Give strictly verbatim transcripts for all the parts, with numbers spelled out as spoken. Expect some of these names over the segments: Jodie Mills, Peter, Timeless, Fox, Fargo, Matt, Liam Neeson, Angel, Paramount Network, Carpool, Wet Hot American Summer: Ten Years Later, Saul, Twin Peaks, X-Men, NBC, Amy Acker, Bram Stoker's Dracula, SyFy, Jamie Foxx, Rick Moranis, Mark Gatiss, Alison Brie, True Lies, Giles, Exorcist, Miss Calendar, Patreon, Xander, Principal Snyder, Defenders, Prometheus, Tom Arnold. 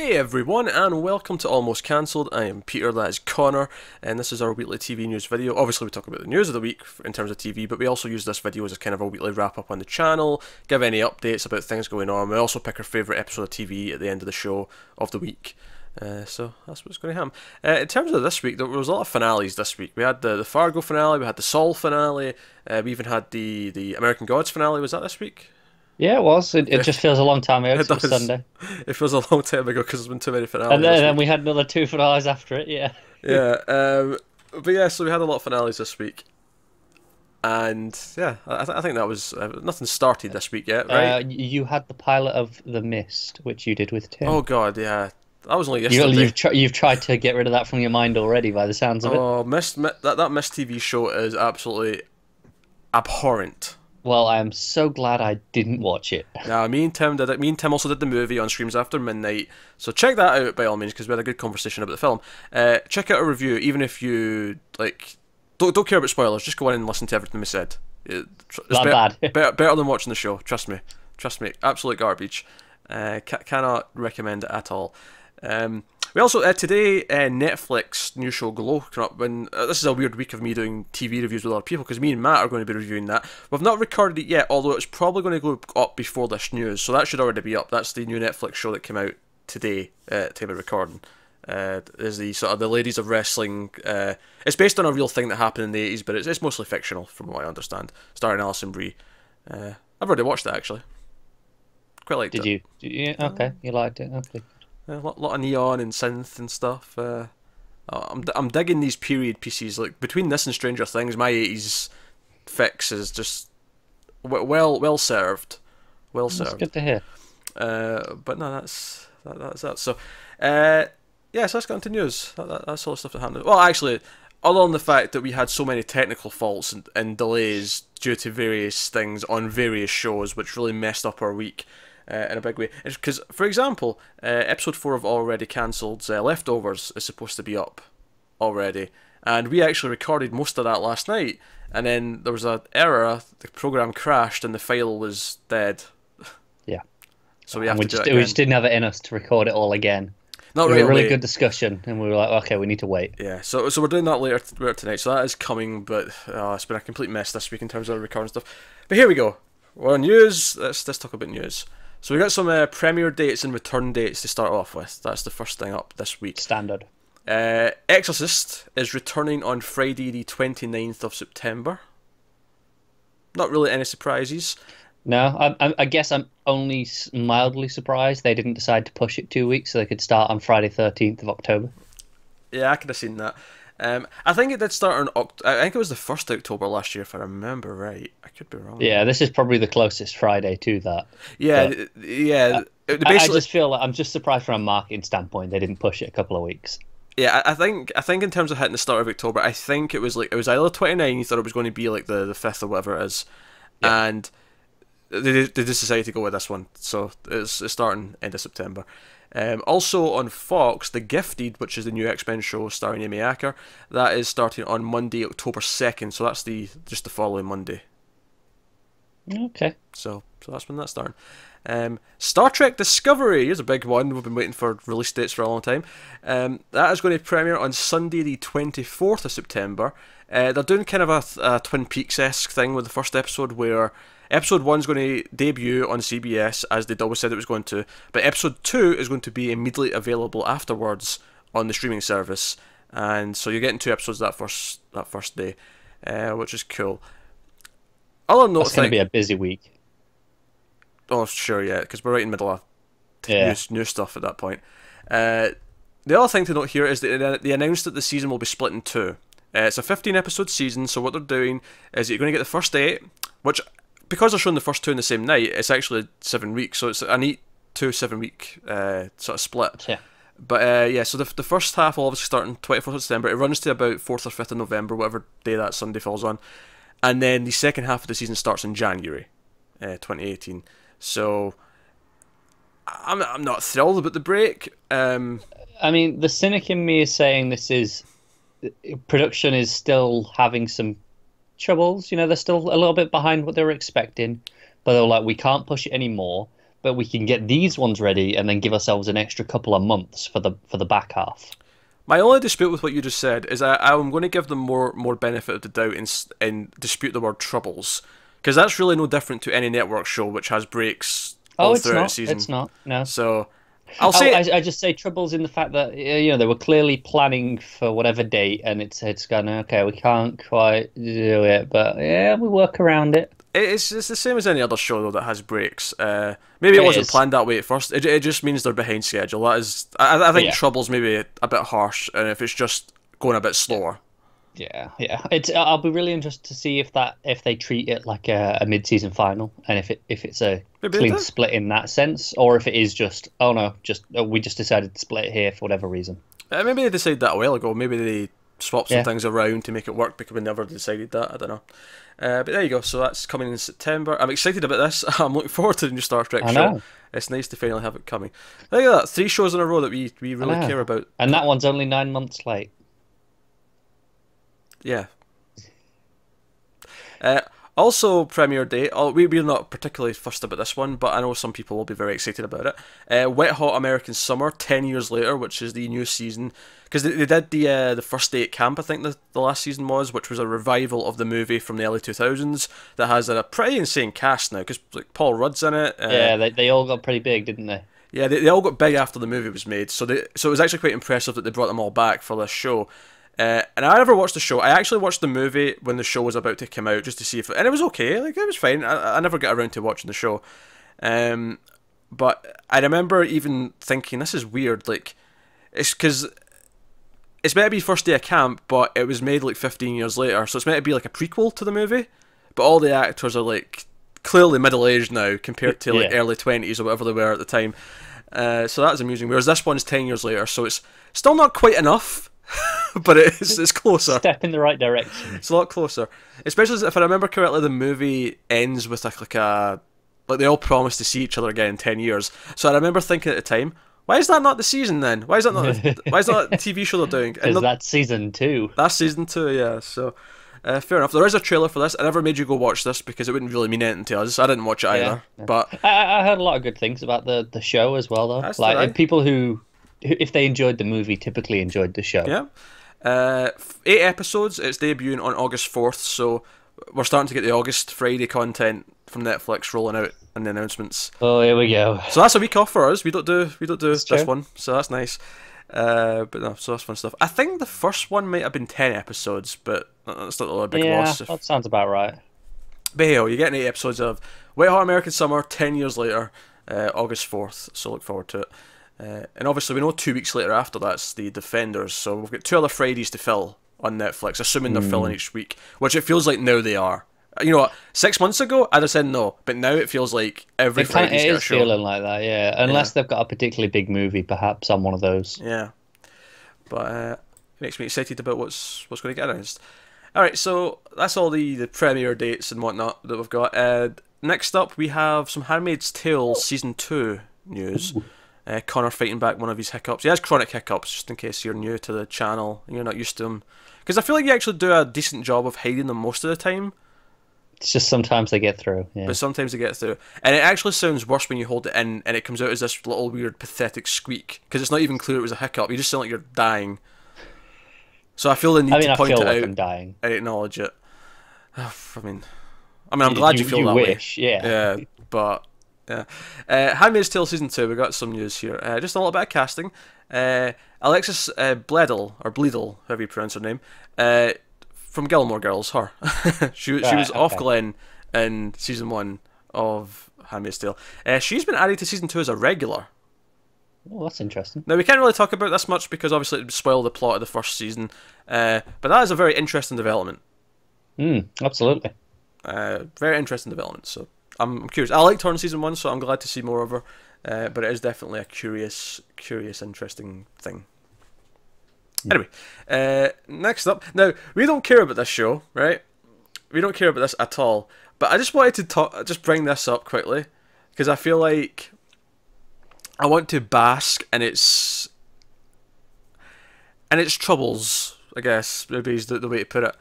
Hey everyone, and welcome to Almost Cancelled. I am Peter, that is Connor, and this is our weekly T V news video. Obviously we talk about the news of the week in terms of T V, but we also use this video as a kind of a weekly wrap up on the channel, give any updates about things going on. We also pick our favourite episode of T V at the end of the show of the week. Uh, so that's what's going to happen. Uh, in terms of this week, there was a lot of finales this week. We had the, the Fargo finale, we had the Saul finale, uh, we even had the, the American Gods finale. Was that this week? Yeah, it was. It, it just feels a long time ago. It, it was Sunday. It feels a long time ago because there's been too many finales. And then, then we had another two finales after it, yeah. Yeah, um, but yeah, so we had a lot of finales this week. And yeah, I, th I think that was... Uh, nothing started this week yet, right? Uh, you had the pilot of The Mist, which you did with Tim. Oh, God, yeah. That was only yesterday. You, you've, tr you've tried to get rid of that from your mind already, by the sounds of it. Oh, Mist, that, that Mist T V show is absolutely abhorrent. Well, I am so glad I didn't watch it. Yeah, me and Tim did it. Me and Tim also did the movie on Streams After Midnight. So check that out by all means, because we had a good conversation about the film. Uh, check out a review, even if you like don't don't care about spoilers. Just go in and listen to everything we said. It's Not be bad. better, better than watching the show. Trust me. Trust me. Absolute garbage. Uh, ca cannot recommend it at all. Um, we also uh, today uh, Netflix new show Glow came up. When uh, this is a weird week of me doing T V reviews with other people because me and Matt are going to be reviewing that. We've not recorded it yet, although it's probably going to go up before this news, so that should already be up. That's the new Netflix show that came out today uh, at the time of recording. Uh, is the sort of the ladies of wrestling. Uh, it's based on a real thing that happened in the eighties, but it's, it's mostly fictional from what I understand. Starring Alison Brie. Uh, I've already watched that actually. Quite liked it. Did you? Did you? Okay, you liked it. Okay. A lot, lot of neon and synth and stuff. Uh, I'm, I'm digging these period pieces. Like between this and Stranger Things, my eighties fix is just well, well served, well served. That's good to hear. Uh, but no, that's that, that's that. So, uh, yeah, so let's get into news. That, that, that's all the stuff that happened. Well, actually, other than the fact that we had so many technical faults and, and delays due to various things on various shows, which really messed up our week. Uh, in a big way, because for example, uh, episode four of Already Cancelled's uh, Leftovers is supposed to be up already, and we actually recorded most of that last night, and then there was an error, the program crashed, and the file was dead. Yeah, so we have and we to just, do it again. We just didn't have it in us to record it all again. Not really. It was a really good discussion, and we were like, okay, we need to wait. Yeah, so so we're doing that later, later tonight, so that is coming, but uh, it's been a complete mess this week in terms of recording stuff. But here we go. We're on news. Let's let's talk about news. So we got some uh, premiere dates and return dates to start off with. That's the first thing up this week. Standard. Uh, Exorcist is returning on Friday the twenty-ninth of September. Not really any surprises. No, I, I, I guess I'm only mildly surprised they didn't decide to push it two weeks so they could start on Friday thirteenth of October. Yeah, I could have seen that. Um, I think it did start on Oct I think it was the first of October last year, if I remember right. I could be wrong. Yeah, this is probably the closest Friday to that. Yeah, but, yeah. Uh, basically, I just feel like I'm just surprised from a marketing standpoint they didn't push it a couple of weeks. Yeah, I think I think in terms of hitting the start of October, I think it was like it was either twenty-ninth or it was going to be like the the fifth or whatever it is, yeah. And they they just decided to go with this one, so it's, it's starting end of September. Um, also on Fox, The Gifted, which is the new X-Men show starring Amy Acker, that is starting on Monday, October second. So that's the just the following Monday. Okay. So so that's when that's starting. Um, Star Trek Discovery, here's a big one. We've been waiting for release dates for a long time. Um, that is going to premiere on Sunday, the twenty-fourth of September. Uh, they're doing kind of a, a Twin Peaks-esque thing with the first episode where Episode one is going to debut on C B S, as they'd always said it was going to, but Episode two is going to be immediately available afterwards on the streaming service, and so you're getting two episodes that first that first day, uh, which is cool. Other note, it's going to be a busy week. Oh, sure, yeah, because we're right in the middle of yeah. new, new stuff at that point. Uh, the other thing to note here is that they announced that the season will be split in two. Uh, it's a fifteen-episode season, so what they're doing is you're going to get the first eight, which... because they're showing the first two in the same night, it's actually seven weeks, so it's an eight to seven week uh, sort of split. Yeah. But uh, yeah, so the, the first half will obviously start on twenty-fourth of September. It runs to about fourth or fifth of November, whatever day that Sunday falls on. And then the second half of the season starts in January uh, twenty eighteen. So I'm, I'm not thrilled about the break. Um, I mean, the cynic in me is saying this is... production is still having some... troubles, you know, they're still a little bit behind what they were expecting, but they were like, we can't push it anymore but we can get these ones ready and then give ourselves an extra couple of months for the for the back half. My only dispute with what you just said is I, I'm going to give them more more benefit of the doubt and, and dispute the word troubles, because that's really no different to any network show which has breaks all oh, it's throughout not. the season. It's not. No. So I'll say I, I just say troubles in the fact that you know they were clearly planning for whatever date, and it's it's going okay. We can't quite do it, but yeah, we work around it. It's it's the same as any other show though that has breaks. Uh, maybe it, it wasn't is. planned that way at first. It it just means they're behind schedule. That is, I I think yeah. trouble's maybe a bit harsh, and if it's just going a bit slower. Yeah, yeah. It's I'll be really interested to see if that if they treat it like a, a mid-season final, and if it if it's a maybe clean split in that sense, or if it is just oh no, just oh, we just decided to split here for whatever reason. Uh, maybe they decided that a while ago. Maybe they swapped some yeah. things around to make it work because we never decided that. I don't know. Uh, but there you go. So that's coming in September. I'm excited about this. I'm looking forward to the new Star Trek I show. Know. It's nice to finally have it coming. Look at that. Three shows in a row that we we really care about, and that one's only nine months late. Yeah. Uh, also, premiere date. Oh, we we're not particularly fussed about this one, but I know some people will be very excited about it. Uh, Wet Hot American Summer: Ten Years Later, which is the new season, because they, they did the uh, the first day at camp. I think the the last season was, which was a revival of the movie from the early two thousands that has a pretty insane cast now, because like Paul Rudd's in it. Uh, yeah, they they all got pretty big, didn't they? Yeah, they they all got big after the movie was made. So they so it was actually quite impressive that they brought them all back for this show. Uh, and I never watched the show. I actually watched the movie when the show was about to come out just to see if... It, and it was okay. Like, it was fine. I, I never got around to watching the show. Um, but I remember even thinking, this is weird. Like, it's because... It's meant to be first day of camp, but it was made like fifteen years later. So it's meant to be like a prequel to the movie. But all the actors are like clearly middle-aged now compared to like yeah. early twenties or whatever they were at the time. Uh, so that was amusing. Whereas this one's ten years later. So it's still not quite enough. But it's it's closer. Step in the right direction. It's a lot closer, especially if I remember correctly. The movie ends with like, like a like they all promise to see each other again in ten years. So I remember thinking at the time, why is that not the season then? Why is that not? The, why is that the T V show they're doing? Because that's season two. That's season two. Yeah. So uh, fair enough. There is a trailer for this. I never made you go watch this because it wouldn't really mean anything to us. I didn't watch it either. Yeah, yeah. But I, I heard a lot of good things about the the show as well, though. Like right. people who. If they enjoyed the movie, typically enjoyed the show. Yeah, uh, eight episodes. It's debuting on August fourth, so we're starting to get the August Friday content from Netflix rolling out and the announcements. Oh, here we go. So that's a week off for us. We don't do we don't do that's this true. one, so that's nice. Uh, but no, so that's fun stuff. I think the first one might have been ten episodes, but that's not a big yeah, loss. Yeah, that if... sounds about right. But hey, you're getting eight episodes of Wet Hot American Summer, ten years later, uh, August fourth. So look forward to it. Uh, and obviously we know two weeks later after that's the Defenders, so we've got two other Fridays to fill on Netflix, assuming they're mm. filling each week, which it feels like now they are. You know what, six months ago I'd have said no, but now it feels like every it Friday's got a show. It is feeling like that, yeah, unless yeah. they've got a particularly big movie perhaps on one of those. Yeah, but uh, it makes me excited about what's what's going to get announced. Alright, so that's all the, the premiere dates and whatnot that we've got. Uh, next up we have some Handmaid's Tale Season two news. Ooh. Uh, Connor fighting back one of his hiccups. He has chronic hiccups, just in case you're new to the channel and you're not used to them. Because I feel like you actually do a decent job of hiding them most of the time. It's just sometimes they get through. Yeah. But sometimes they get through. And it actually sounds worse when you hold it in and it comes out as this little weird pathetic squeak. Because it's not even clear it was a hiccup. You just sound like you're dying. So I feel the need I mean, to point I feel it like out I'm dying. and acknowledge it. I mean, I mean, I'm glad you, you feel you that wish, way. Yeah. Yeah, but... Yeah. Uh, Handmaid's Tale Season two, we got some news here. Uh, just a little bit of casting. Uh, Alexis uh, Bledel, or Bleedle, however you pronounce her name, uh, from Gilmore Girls, her. she, right, she was okay. off Glenn in Season one of Handmaid's Tale. Uh, she's been added to Season two as a regular. Oh, that's interesting. Now, we can't really talk about this much because obviously it would spoil the plot of the first season, uh, but that is a very interesting development. Mm, absolutely. Uh, very interesting development, so... I'm curious. I liked her in season one, so I'm glad to see more of her. Uh, but it is definitely a curious, curious, interesting thing. Yeah. Anyway, uh, next up. Now, we don't care about this show, right? We don't care about this at all. But I just wanted to talk, just bring this up quickly. Because I feel like I want to bask in its... in its troubles, I guess, maybe is the, the way to put it.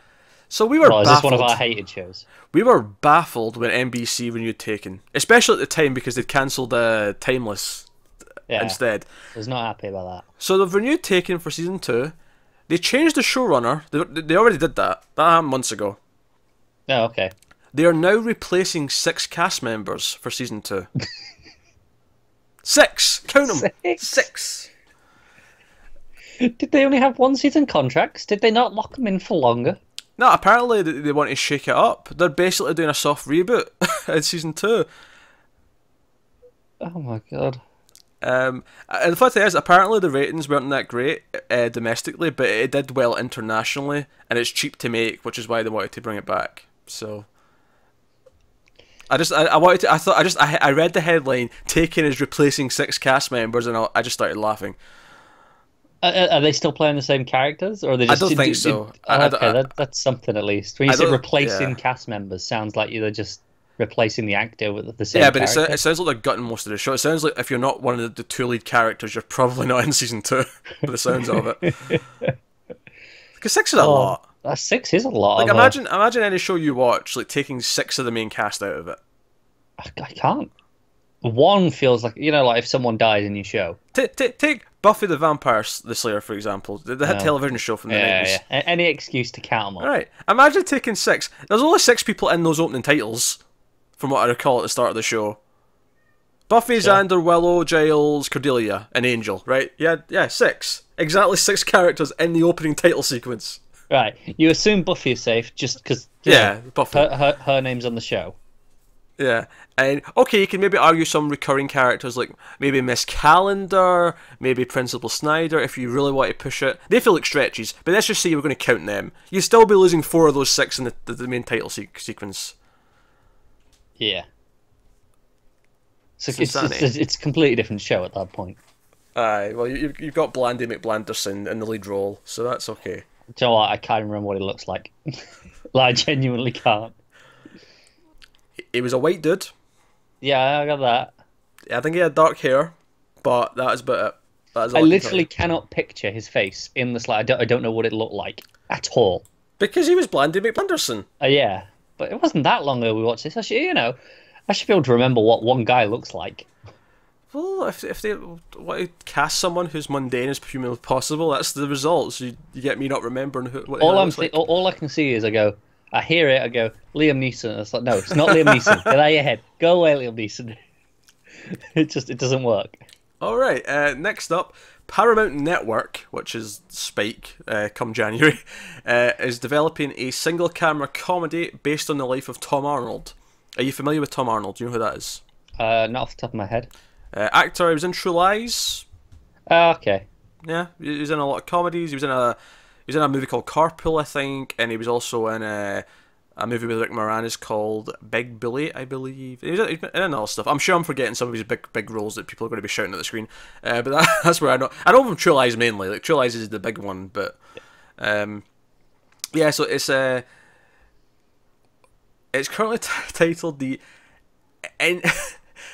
So we were. Oh, is this one of our hated shows? We were baffled when N B C when you'd taken, especially at the time because they'd cancelled uh, Timeless yeah, instead. I was not happy about that. So they've renewed Taken for season two. They changed the showrunner. They, they already did that. That happened months ago. Oh, okay. They are now replacing six cast members for season two. Six! Count them! Six. Six! Did they only have one season contracts? Did they not lock them in for longer? No, apparently they, they want to shake it up. They're basically doing a soft reboot in season two. Oh my god. Um, and the fact is, apparently the ratings weren't that great uh, domestically, but it did well internationally, and it's cheap to make, which is why they wanted to bring it back. So, I just, I, I wanted to, I thought, I just, I, I read the headline, Taken is replacing six cast members, and I, I just started laughing. Uh, are they still playing the same characters, or are they just? I don't did, think did, so. Did, oh, I, I, okay, I, that, that's something at least. When you I say replacing yeah. cast members, sounds like they're just replacing the actor with the same. Yeah, but it, it sounds like they're gutting most of the show. It sounds like if you're not one of the two lead characters, you're probably not in season two. By the sounds of it, because six is oh, a lot. That six is a lot. Like imagine, a... imagine any show you watch, like taking six of the main cast out of it. I, I can't. One feels like, you know, like if someone dies in your show. Take, take, take Buffy the Vampire the Slayer, for example. The, the no. television show from the yeah, nineties. Yeah. Any excuse to count them up. All right. Imagine taking six. There's only six people in those opening titles, from what I recall at the start of the show. Buffy, sure. Xander, Willow, Giles, Cordelia, and Angel, right? Yeah, yeah, six. Exactly six characters in the opening title sequence. Right. You assume Buffy is safe just because yeah, Buffy. Her, her, her name's on the show. Yeah, and okay, you can maybe argue some recurring characters like maybe Miss Calendar, maybe Principal Snyder, if you really want to push it. They feel like stretches, but let's just say you were going to count them. You'd still be losing four of those six in the, the, the main title se sequence. Yeah. So it's, it's, it's, it's a completely different show at that point. Aye, well, you, you've got Blandy McBlanderson in the lead role, so that's okay. Do you know what? I can't remember what he looks like. Like, I genuinely can't. He was a white dude. Yeah, I got that. I think he had dark hair, but that is about it. That is all I literally cannot picture his face in the slide. I don't, I don't know what it looked like at all. Because he was Blandy McBlanderson. Uh, yeah, but it wasn't that long ago we watched this. I should, you know, I should be able to remember what one guy looks like. Well, if if they want to cast someone who's mundane as humanly possible, that's the result. So you, you get me not remembering who. What all I'm like. all, all I can see is I go. I hear it, I go, Liam Neeson. It's like, no, it's not Liam Neeson. Get out of your head. Go away, Liam Neeson. It just, it doesn't work. All right, uh, next up, Paramount Network, which is Spike, uh, come January, uh, is developing a single-camera comedy based on the life of Tom Arnold. Are you familiar with Tom Arnold? Do you know who that is? Uh, not off the top of my head. Uh, actor, he was in True Lies. Uh, okay. Yeah, he was in a lot of comedies. He was in a... He was in a movie called Carpool, I think, and he was also in a, a movie with Rick Moranis called Big Billy, I believe. He was in all stuff. I'm sure I'm forgetting some of his big, big roles that people are going to be shouting at the screen. Uh, but that, that's where I know. I know him from True Lies mainly. Like True Lies is the big one, but um, yeah. So it's a. Uh, it's currently t titled the, and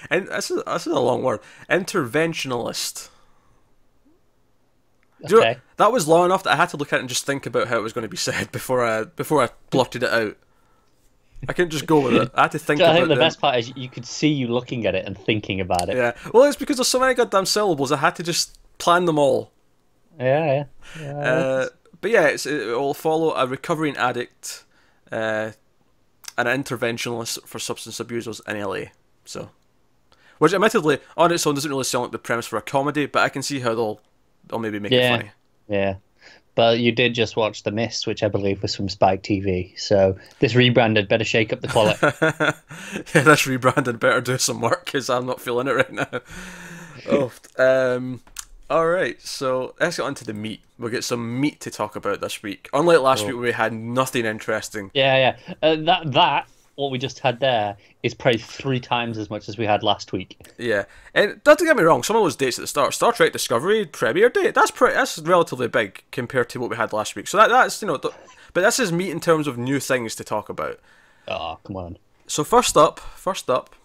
and that's a, that's a long word. Interventionalist. Okay. You know, that was long enough that I had to look at it and just think about how it was going to be said before I before I blurted it out. I couldn't just go with it. I had to think about it. I think the best part is you could see you looking at it and thinking about it. Yeah. Well, it's because there's so many goddamn syllables. I had to just plan them all. Yeah. yeah. yeah uh, but yeah, it's, it will follow a recovering addict, uh, and an interventionalist for substance abusers in L A. So, which admittedly on its own doesn't really sound like the premise for a comedy, but I can see how they'll. Or maybe make yeah. it funny. Yeah. But you did just watch The Mist, which I believe was from Spike T V. So this rebranded better shake up the quality. Yeah, this rebranded better do some work because I'm not feeling it right now. Oh, um, all right. So let's get on to the meat. We'll get some meat to talk about this week. Unlike last oh. week, where we had nothing interesting. Yeah, yeah. Uh, that, that, what we just had there, is probably three times as much as we had last week. Yeah, and don't get me wrong, some of those dates at the start, Star Trek Discovery premiere date, that's pretty, that's relatively big compared to what we had last week. So that that's you know, th but this is meat in terms of new things to talk about. Oh, come on. So first up, first up,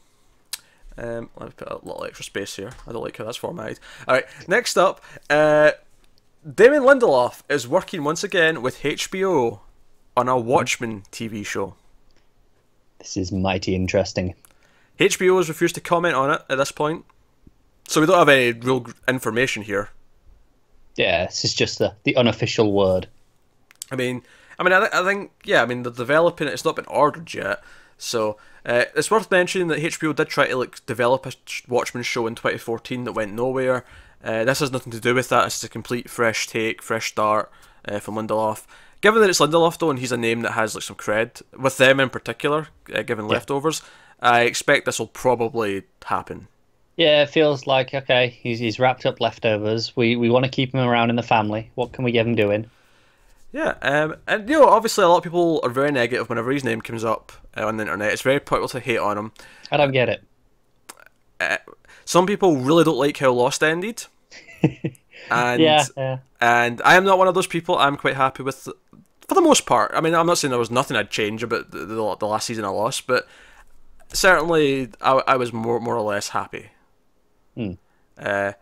um, let me put a little extra space here. I don't like how that's formatted. All right, next up, uh, Damon Lindelof is working once again with H B O on a Watchmen T V show. This is mighty interesting. H B O has refused to comment on it at this point, so we don't have any real information here. Yeah, this is just the, the unofficial word. I mean, I mean, I, th I think, yeah, I mean, they're developing it. It's not been ordered yet, so uh, it's worth mentioning that H B O did try to like develop a Watchmen show in twenty fourteen that went nowhere. Uh, this has nothing to do with that. It's a complete fresh take, fresh start uh, from Lindelof. Given that it's Lindelof though, and he's a name that has like some cred with them in particular, uh, given yeah. Leftovers, I expect this will probably happen. Yeah, it feels like okay, he's he's wrapped up Leftovers. We we want to keep him around in the family. What can we get him doing? Yeah, um, and you know, obviously a lot of people are very negative whenever his name comes up uh, on the internet. It's very popular to hate on him. I don't get it. Uh, some people really don't like how Lost ended. And yeah, yeah. And I am not one of those people. I'm quite happy with, the, for the most part. I mean, I'm not saying there was nothing I'd change about the, the, the last season I lost, but certainly I, I was more more or less happy. Hmm. Uh,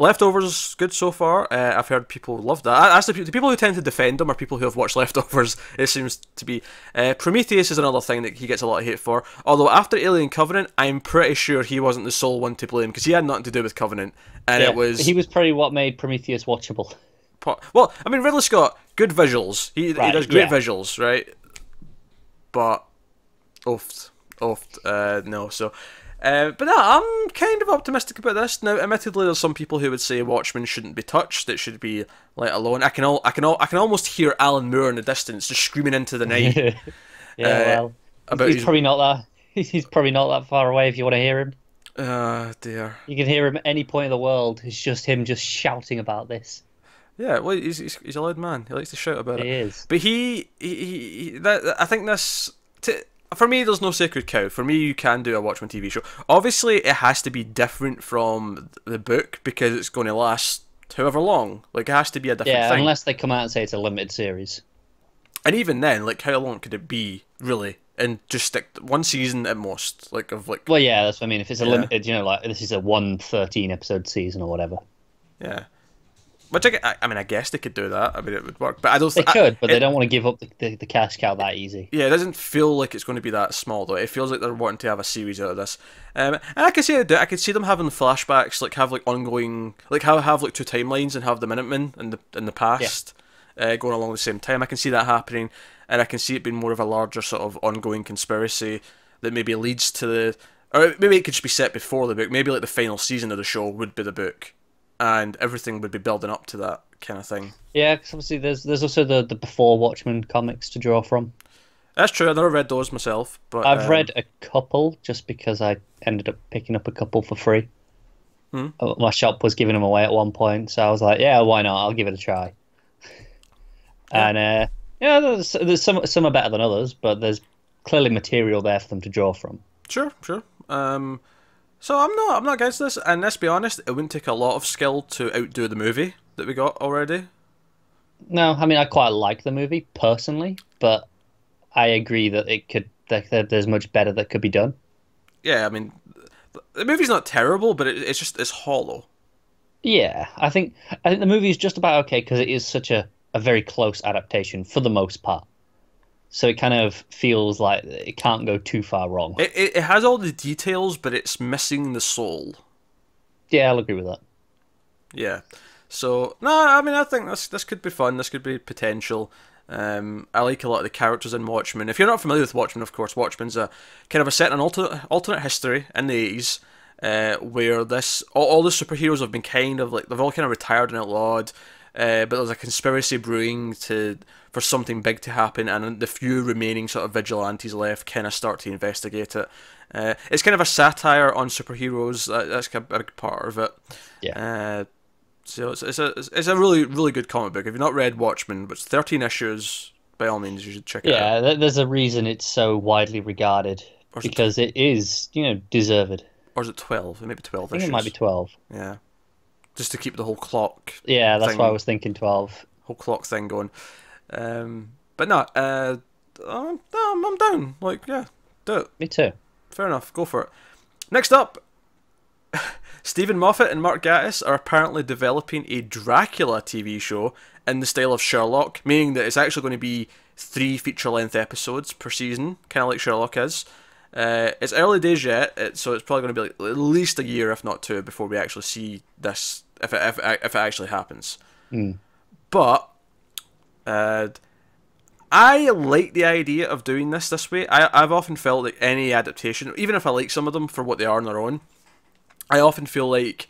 Leftovers good so far. Uh, I've heard people love that. I, that's the, the people who tend to defend them are people who have watched Leftovers. It seems to be. Uh, Prometheus is another thing that he gets a lot of hate for. Although after Alien Covenant, I'm pretty sure he wasn't the sole one to blame because he had nothing to do with Covenant, and yeah, it was he was probably what made Prometheus watchable. Well, I mean, Ridley Scott, good visuals. He, right, he does great yeah. visuals, right? But oft, oft, uh, no. So. Uh, but no, I'm kind of optimistic about this. Now, admittedly, there's some people who would say Watchmen shouldn't be touched; it should be let alone. I can all, I can all, I can almost hear Alan Moore in the distance, just screaming into the night. yeah, uh, well, he's his... probably not that. He's probably not that far away if you want to hear him. Ah, uh, dear. You can hear him at any point in the world. It's just him, just shouting about this. Yeah, well, he's he's, he's a loud man. He likes to shout about it. He is. But he, he, he, he that, I think this. To, For me, there's no sacred cow. For me, you can do a Watchmen T V show. Obviously, it has to be different from the book because it's going to last however long. Like, it has to be a different yeah, thing. Yeah, unless they come out and say it's a limited series. And even then, like, how long could it be, really? And just stick to one season at most. Like, of like. Well, yeah, that's what I mean. If it's a yeah. limited, you know, like, this is a one thirteen episode season or whatever. Yeah. Which I, I mean, I guess they could do that. I mean, it would work, but I don't. They could, I, but it, they don't want to give up the, the the cash cow that easy. Yeah, it doesn't feel like it's going to be that small though. It feels like they're wanting to have a series out of this, um, and I could see it. I could see them having flashbacks, like have like ongoing, like have have like two timelines and have the Minutemen in the in the past, yeah. uh, going along at the same time. I can see that happening, and I can see it being more of a larger sort of ongoing conspiracy that maybe leads to the, or maybe it could just be set before the book. Maybe like the final season of the show would be the book. And everything would be building up to that kind of thing. Yeah, because obviously there's there's also the the before Watchmen comics to draw from. That's true. I've never read those myself, but I've um... read a couple just because I ended up picking up a couple for free. Hmm? My shop was giving them away at one point, so I was like, "Yeah, why not? I'll give it a try." and uh, yeah, there's, there's some some are better than others, but there's clearly material there for them to draw from. Sure, sure. Um. So I'm not I'm not against this, and let's be honest, it wouldn't take a lot of skill to outdo the movie that we got already. No, I mean I quite like the movie personally, but I agree that it could that there's much better that could be done. Yeah, I mean the movie's not terrible, but it, it's just it's hollow. Yeah, I think I think the movie is just about okay because it is such a a very close adaptation for the most part. So it kind of feels like it can't go too far wrong. It, it it has all the details, but it's missing the soul. Yeah, I'll agree with that. Yeah. So no, I mean I think this this could be fun. This could be potential. Um, I like a lot of the characters in Watchmen. If you're not familiar with Watchmen, of course, Watchmen's a kind of a set in an alternate alternate history in the eighties, uh, where this all, all the superheroes have been kind of like they've all kind of retired and outlawed. Uh, but there's a conspiracy brewing to for something big to happen, and the few remaining sort of vigilantes left kind of start to investigate it. Uh, it's kind of a satire on superheroes. That, that's a big part of it. Yeah. Uh, so it's, it's a it's a really really good comic book. If you've not read Watchmen, but it's thirteen issues. By all means, you should check it yeah, out. Yeah, there's a reason it's so widely regarded because it, it is you know deserved. Or is it twelve? It might be twelve. I think issues. It might be twelve. Yeah. Just to keep the whole clock. Yeah, that's thing, why I was thinking twelve. Whole clock thing going, um, but no, uh, I'm, I'm down. Like, yeah, do it. Me too. Fair enough. Go for it. Next up, Stephen Moffat and Mark Gatiss are apparently developing a Dracula T V show in the style of Sherlock, meaning that it's actually going to be three feature-length episodes per season, kind of like Sherlock is. Uh, it's early days yet, it, so it's probably going to be like at least a year, if not two, before we actually see this, if it, if, if it actually happens. Mm. But uh, I like the idea of doing this this way. I, I've often felt that any adaptation, even if I like some of them for what they are on their own, I often feel like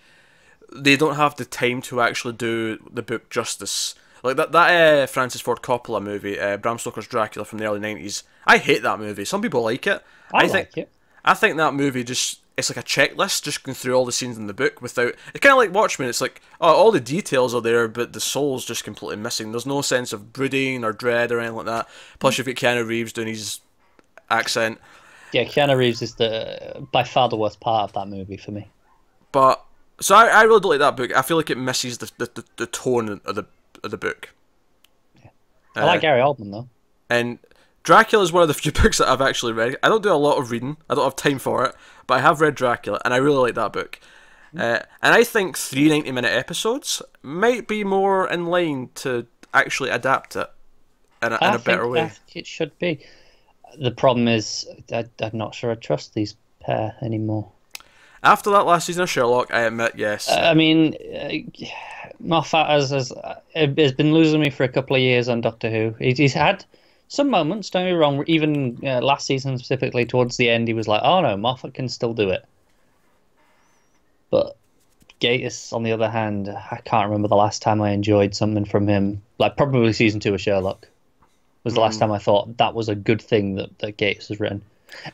they don't have the time to actually do the book justice. Like that that uh, Francis Ford Coppola movie, uh, Bram Stoker's Dracula from the early nineties. I hate that movie. Some people like it. I, I like think, it. I think that movie just it's like a checklist, just going through all the scenes in the book without. It's kind of like Watchmen. It's like oh, all the details are there, but the soul's just completely missing. There's no sense of brooding or dread or anything like that. Plus, mm-hmm. you've got Keanu Reeves doing his accent. Yeah, Keanu Reeves is the by far the worst part of that movie for me. But so I, I really don't like that book. I feel like it misses the the, the, the tone of the. Of the book. Yeah. I uh, like Gary Oldman though. And Dracula is one of the few books that I've actually read. I don't do a lot of reading. I don't have time for it, but I have read Dracula and I really like that book. Mm. Uh, and I think three ninety-minute episodes might be more in line to actually adapt it in a, in a better way. I think it should be. The problem is I, I'm not sure I trust these pair anymore. After that last season of Sherlock, I admit, yes. Uh, I mean, uh, Moffat has, has, has been losing me for a couple of years on Doctor Who. He's, he's had some moments, don't get me wrong, even uh, last season specifically, towards the end, he was like, oh no, Moffat can still do it. But Gatiss, on the other hand, I can't remember the last time I enjoyed something from him. Like, probably season two of Sherlock was the mm. last time I thought that was a good thing that, that Gatiss has written.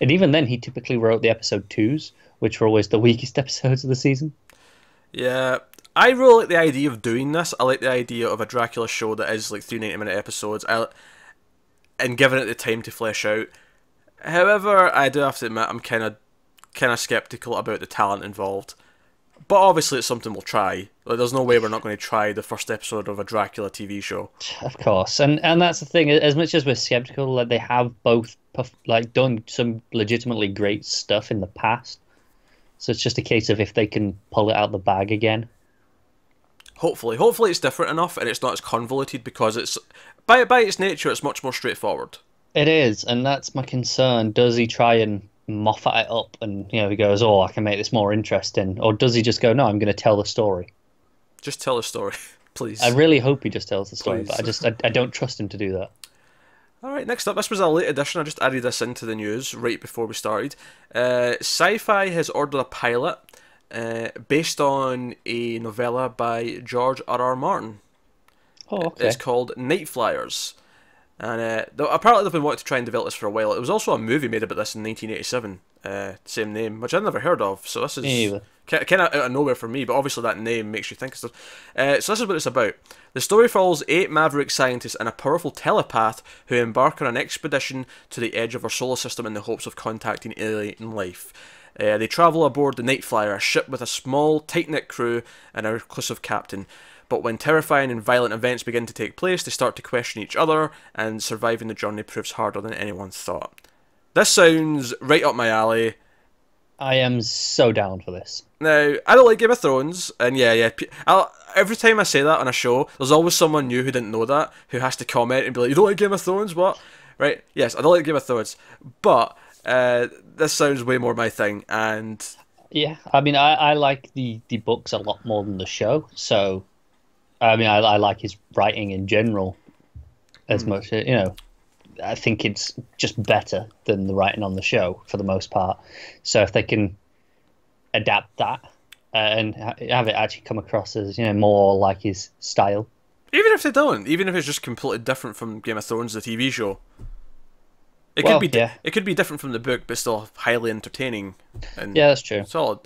And even then, he typically wrote the episode twos, which were always the weakest episodes of the season. Yeah, I really like the idea of doing this. I like the idea of a Dracula show that is like three ninety-minute episodes, I, and giving it the time to flesh out. However, I do have to admit I'm kind of, kind of skeptical about the talent involved. But obviously, it's something we'll try. Like, there's no way we're not going to try the first episode of a Dracula T V show. Of course, and and that's the thing. As much as we're skeptical, like they have both like done some legitimately great stuff in the past. So it's just a case of if they can pull it out of the bag again. Hopefully, hopefully it's different enough, and it's not as convoluted because it's by by its nature, it's much more straightforward. It is, and that's my concern. Does he try and Moffat it up and you know he goes oh I can make this more interesting, or does he just go no I'm going to tell the story, just tell the story please? I really hope he just tells the story, please. But I just I, I don't trust him to do that. Alright, next up, this was a late edition, I just added this into the news right before we started. uh, Sci-Fi has ordered a pilot uh, based on a novella by George R R Martin. Oh, okay. It's called Night Flyers. And uh, though apparently they've been wanting to try and develop this for a while. It was also a movie made about this in nineteen eighty-seven, uh, same name, which I've never heard of. So this is kind of out of nowhere for me, but obviously that name makes you think of stuff. Uh, so this is what it's about. The story follows eight maverick scientists and a powerful telepath who embark on an expedition to the edge of our solar system in the hopes of contacting alien life. Uh, they travel aboard the Night Flyer, a ship with a small, tight-knit crew and a reclusive captain. But when terrifying and violent events begin to take place, they start to question each other, and surviving the journey proves harder than anyone thought. This sounds right up my alley. I am so down for this. Now, I don't like Game of Thrones, and yeah, yeah. I'll, every time I say that on a show, there's always someone new who didn't know that, who has to comment and be like, you don't like Game of Thrones, what? Right, yes, I don't like Game of Thrones, but uh, this sounds way more my thing, and... Yeah, I mean, I, I like the, the books a lot more than the show, so... I mean, I, I like his writing in general as mm. much, you know, I think it's just better than the writing on the show for the most part. So if they can adapt that uh, and ha have it actually come across as, you know, more like his style. Even if they don't, even if it's just completely different from Game of Thrones, the T V show. It, well, could, be yeah. it could be different from the book, but still highly entertaining. And yeah, that's true. Solid.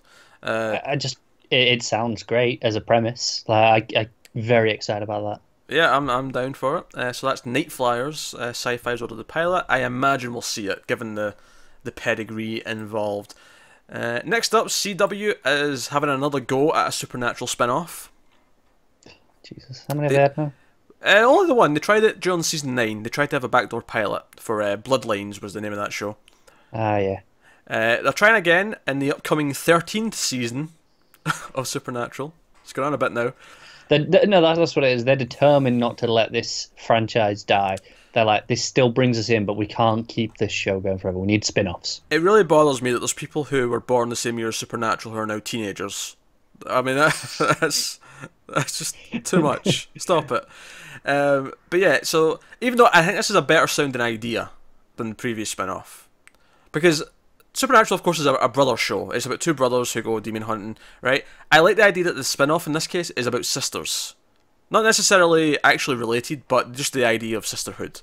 Uh, I, I just, it, it sounds great as a premise. Like, I, I very excited about that. Yeah, I'm I'm down for it. Uh, so that's Night Flyers. Uh, Sci-Fi's ordered the pilot. I imagine we'll see it, given the the pedigree involved. Uh, next up, C W is having another go at a Supernatural spin-off. Jesus, how many they, have they had now? Uh, only the one. They tried it during season nine. They tried to have a backdoor pilot for uh, Bloodlines was the name of that show. Ah, yeah. Uh, they're trying again in the upcoming thirteenth season of Supernatural. It's going on a bit now. They're, they're, no, that's what it is. They're determined not to let this franchise die. They're like, this still brings us in, but we can't keep this show going forever. We need spin-offs. It really bothers me that there's people who were born the same year as Supernatural who are now teenagers. I mean, that, that's that's just too much. Stop it. Um, but yeah, so even though I think this is a better sounding idea than the previous spin-off, because Supernatural, of course, is a, a brother show. It's about two brothers who go demon hunting, right? I like the idea that the spin-off in this case is about sisters. Not necessarily actually related, but just the idea of sisterhood.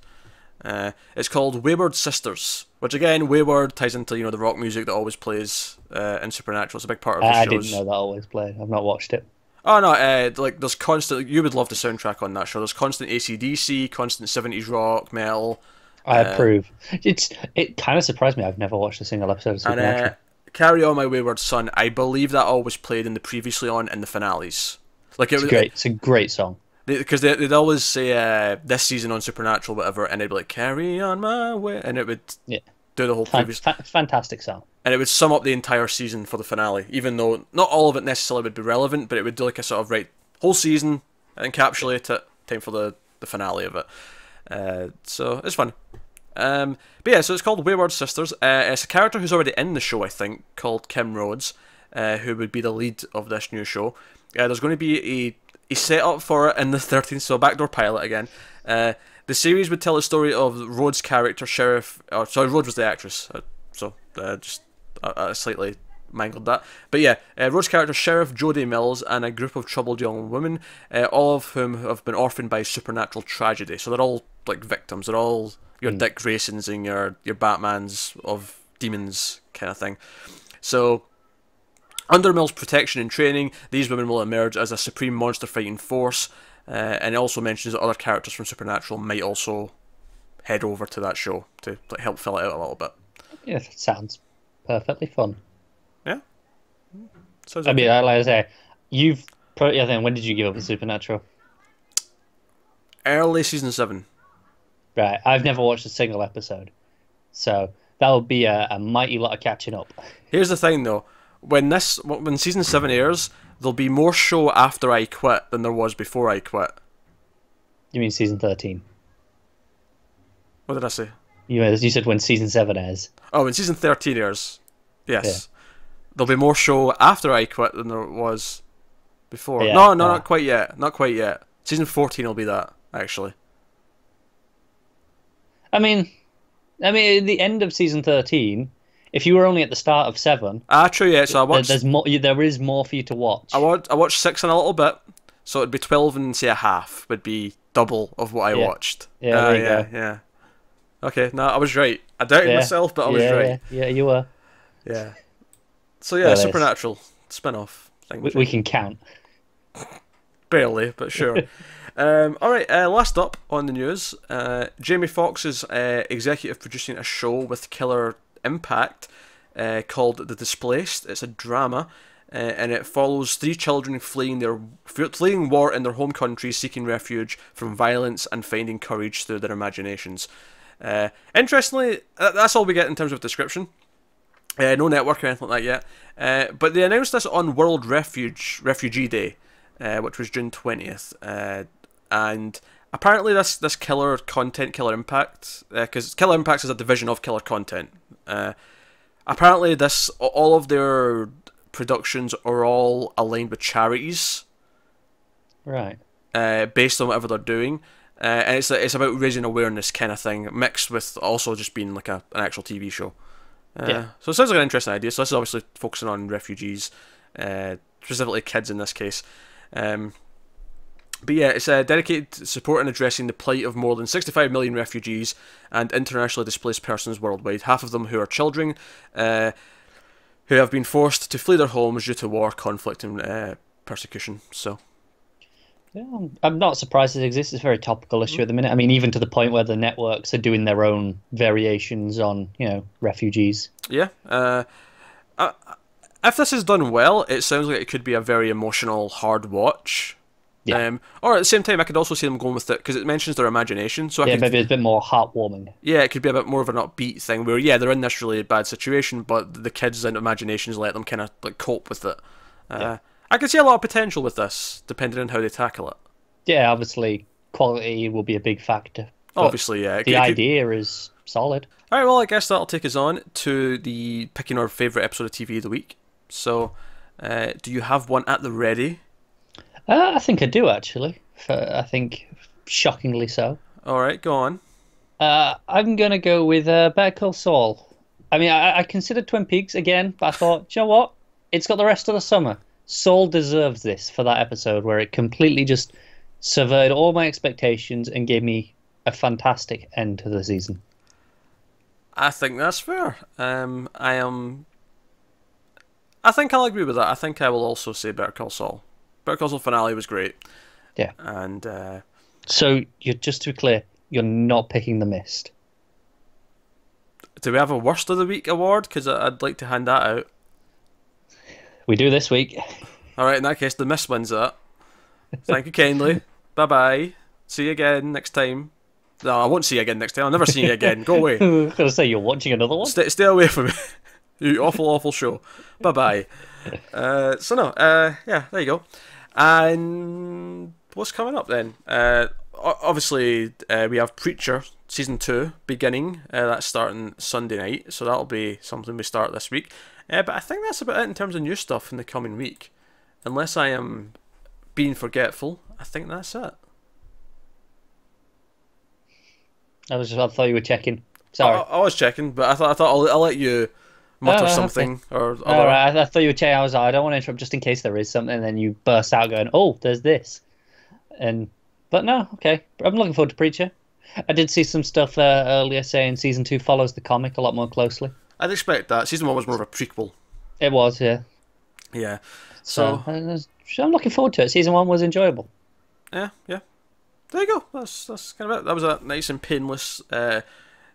Uh, it's called Wayward Sisters, which again, Wayward ties into, you know, the rock music that always plays uh, in Supernatural. It's a big part of the show. I didn't know that always played. I've not watched it. Oh no, uh, like there's constant. You would love the soundtrack on that show. There's constant A C D C, constant seventies rock, metal. I uh, approve. It's it kind of surprised me. I've never watched a single episode of Supernatural. And, uh, Carry On My Wayward Son. I believe that always played in the previously on and the finales. Like it, it's great. It's a great song. Because they, they'd always say uh, this season on Supernatural, whatever, and they'd be like, "Carry on my way," and it would yeah. do the whole Fan previous. Fa fantastic song. And it would sum up the entire season for the finale, even though not all of it necessarily would be relevant, but it would do like a sort of right whole season, encapsulate it. Time for the the finale of it. Uh, so it's fun. Um, but yeah, so it's called Wayward Sisters. Uh, it's a character who's already in the show, I think, called Kim Rhodes, uh, who would be the lead of this new show. Uh, there's going to be a, a setup for it in the thirteenth, so a backdoor pilot again. Uh, the series would tell the story of Rhodes' character, Sheriff... Or, sorry, Rhodes was the actress, uh, so uh, just uh, uh, slightly mangled that. But yeah, uh, Rhodes' character, Sheriff Jodie Mills, and a group of troubled young women, uh, all of whom have been orphaned by supernatural tragedy. So they're all, like, victims. They're all your mm. Dick Graysons and your, your Batmans of demons kind of thing. So... Under Mills' protection and training, these women will emerge as a supreme monster-fighting force, uh, and it also mentions that other characters from Supernatural might also head over to that show to like, help fill it out a little bit. Yeah, it sounds perfectly fun. Yeah. So I mean, like I say, you've probably, I think, when did you give up on Supernatural? Early season seven. Right, I've never watched a single episode, so that'll be a, a mighty lot of catching up. Here's the thing, though. When this, when season seven airs, there'll be more show after I quit than there was before I quit. You mean season thirteen? What did I say? You you said when season seven airs. Oh, when season thirteen airs, yes, yeah. There'll be more show after I quit than there was before. Yeah, no, no, uh, not quite yet. Not quite yet. Season fourteen will be that actually. I mean, I mean, at the end of season thirteen. If you were only at the start of seven, ah, true, yeah. So I watched. There's more. There is more for you to watch. I watched. I watched six and a little bit, so it'd be twelve and say a half would be double of what I yeah. watched. Yeah, uh, there you yeah, go. yeah. Okay, no, I was right. I doubted yeah. myself, but I was yeah, right. Yeah, yeah, you were. Yeah. So yeah, there Supernatural spin-off thing. We, we can count. Barely, but sure. Um, all right, uh, last up on the news, uh, Jamie Foxx is uh, executive producing a show with Killer Impact uh, called The Displaced. It's a drama uh, and it follows three children fleeing their fleeing war in their home country, seeking refuge from violence and finding courage through their imaginations. Uh, interestingly, that's all we get in terms of description. Uh, no network or anything like that yet. Uh, but they announced this on World Refuge Refugee Day, uh, which was June twentieth. Uh, and apparently this this killer content, Killer Impact, because uh, Killer Impact is a division of Killer Content. Uh, apparently this all of their productions are all aligned with charities, right? Uh, based on whatever they're doing, uh, and it's it's about raising awareness kind of thing, mixed with also just being like a an actual T V show. Uh, yeah. So it sounds like an interesting idea. So this is obviously focusing on refugees, uh, specifically kids in this case. Um, But yeah, it's uh, dedicated to support and addressing the plight of more than sixty-five million refugees and internationally displaced persons worldwide, half of them who are children, uh, who have been forced to flee their homes due to war, conflict and uh, persecution. So, yeah, I'm not surprised it exists. It's a very topical issue at the minute. I mean, even to the point where the networks are doing their own variations on, you know, refugees. Yeah. Uh, I, if this is done well, it sounds like it could be a very emotional, hard watch. Yeah. Um, or at the same time, I could also see them going with it because it mentions their imagination. So I yeah, could, maybe it's a bit more heartwarming. Yeah, it could be a bit more of an upbeat thing where yeah, they're in this really bad situation, but the kids' imaginations let them kind of like cope with it. Uh, yeah. I can see a lot of potential with this, depending on how they tackle it. Yeah, obviously, quality will be a big factor. Obviously, yeah. The idea is solid. All right, well, I guess that'll take us on to the picking our favourite episode of T V of the week. So, uh, do you have one at the ready? Uh, I think I do, actually. I think shockingly so. All right, go on. Uh, I'm going to go with uh, Better Call Saul. I mean, I, I considered Twin Peaks again, but I thought, do you know what? It's got the rest of the summer. Saul deserves this for that episode where it completely just subverted all my expectations and gave me a fantastic end to the season. I think that's fair. Um, I am. I think I'll agree with that. I think I will also say Better Call Saul. Better Call Saul finale was great. Yeah. And uh... so you're just to be clear, you're not picking The Mist. Do we have a worst of the week award? Because I'd like to hand that out. We do this week. All right, in that case, The Mist wins that. Thank you kindly. Bye bye. See you again next time. No, I won't see you again next time. I'll never see you again. Go away. I was going to say, you're watching another one? Stay, stay away from me. You awful, awful show. Bye-bye. Uh, so, no. Uh, yeah, there you go. And what's coming up then? Uh, obviously, uh, we have Preacher Season two beginning. Uh, that's starting Sunday night. So that'll be something we start this week. Uh, but I think that's about it in terms of new stuff in the coming week. Unless I am being forgetful, I think that's it. I was just, I thought you were checking. Sorry, I, I was checking, but I thought I thought I'll, I'll let you mutter oh, something okay. or. All oh, right, I thought you were checking. I was like, I don't want to interrupt, just in case there is something. And then you burst out going, "Oh, there's this," and but no, okay. I'm looking forward to Preacher. I did see some stuff uh, earlier saying season two follows the comic a lot more closely. I'd expect that. Season one was more of a prequel. It was, yeah. Yeah. So, so I'm looking forward to it. Season one was enjoyable. Yeah. Yeah. There you go. That's that's kind of it. That was a nice and painless uh,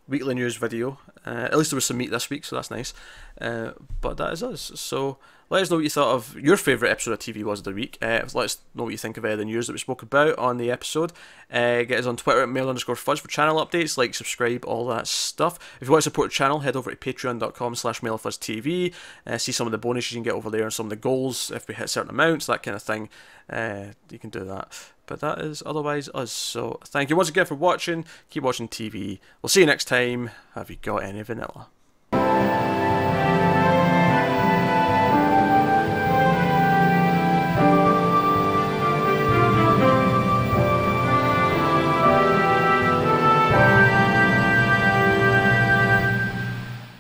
weekly news video. Uh, at least there was some meat this week, so that's nice. Uh, but that is us. So let us know what you thought of your favourite episode of T V was of the week. Uh, let us know what you think of uh, the news that we spoke about on the episode. Uh, get us on Twitter at mail underscore fudge for channel updates, like, subscribe, all that stuff. If you want to support the channel, head over to patreon.com slash mailfudgetv. Uh, see some of the bonuses you can get over there and some of the goals if we hit certain amounts, that kind of thing. Uh, you can do that. But that is otherwise us. So thank you once again for watching. Keep watching T V. We'll see you next time. Have you got any vanilla?